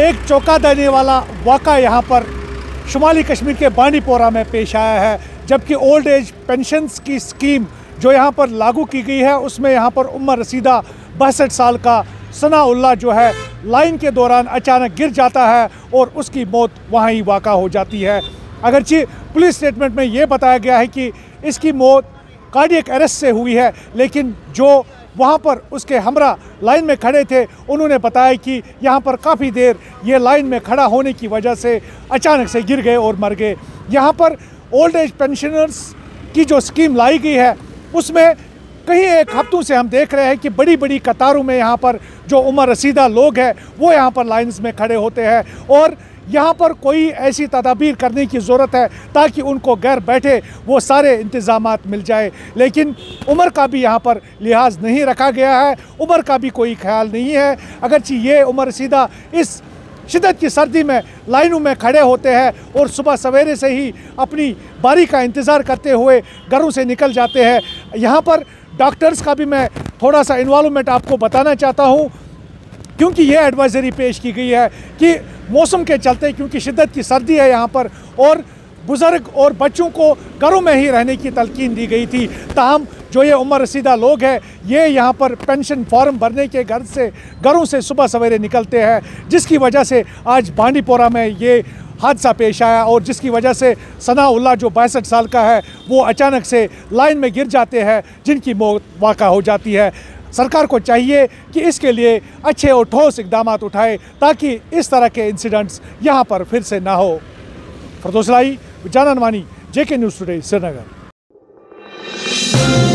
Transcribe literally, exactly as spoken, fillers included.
एक चौंका देने वाला वाक़ा यहाँ पर शुमाली कश्मीर के बांडीपोरा में पेश आया है। जबकि ओल्ड एज पेंशन्स की स्कीम जो यहाँ पर लागू की गई है, उसमें यहाँ पर उम्र रसीदा बासठ साल का सनाउल्ला जो है लाइन के दौरान अचानक गिर जाता है और उसकी मौत वहाँ ही वाक़ा हो जाती है। अगरचि पुलिस स्टेटमेंट में ये बताया गया है कि इसकी मौत कार्डियक अरेस्ट से हुई है, लेकिन जो वहाँ पर उसके हमरा लाइन में खड़े थे उन्होंने बताया कि यहाँ पर काफ़ी देर ये लाइन में खड़ा होने की वजह से अचानक से गिर गए और मर गए। यहाँ पर ओल्ड एज पेंशनर्स की जो स्कीम लाई गई है उसमें कहीं एक हफ्तों से हम देख रहे हैं कि बड़ी बड़ी कतारों में यहाँ पर जो उम्र रसीदा लोग हैं वो यहाँ पर लाइंस में खड़े होते हैं और यहाँ पर कोई ऐसी तदाबीर करने की ज़रूरत है ताकि उनको घर बैठे वो सारे इंतज़ामात मिल जाए। लेकिन उम्र का भी यहाँ पर लिहाज नहीं रखा गया है, उम्र का भी कोई ख्याल नहीं है। अगरचि ये उम्र रसीदा इस शिदत की सर्दी में लाइनों में खड़े होते हैं और सुबह सवेरे से ही अपनी बारी का इंतज़ार करते हुए घरों से निकल जाते हैं। यहाँ पर डॉक्टर्स का भी मैं थोड़ा सा इन्वॉल्वमेंट आपको बताना चाहता हूँ, क्योंकि ये एडवाइजरी पेश की गई है कि मौसम के चलते, क्योंकि शिद्दत की सर्दी है यहाँ पर, और बुज़ुर्ग और बच्चों को घरों में ही रहने की तलकीन दी गई थी। ताहम जो ये उम्र रसीदा लोग हैं ये यहाँ पर पेंशन फॉर्म भरने के घर से घरों से सुबह सवेरे निकलते हैं, जिसकी वजह से आज बांडीपोरा में ये हादसा पेश आया और जिसकी वजह से सनाउल्ला जो बासठ साल का है वो अचानक से लाइन में गिर जाते हैं, जिनकी मौत वाक़ा हो जाती है। सरकार को चाहिए कि इसके लिए अच्छे और ठोस इकदाम उठाए ताकि इस तरह के इंसिडेंट्स यहाँ पर फिर से ना हो। Firdausi Jannawani, JK news today, Srinagar.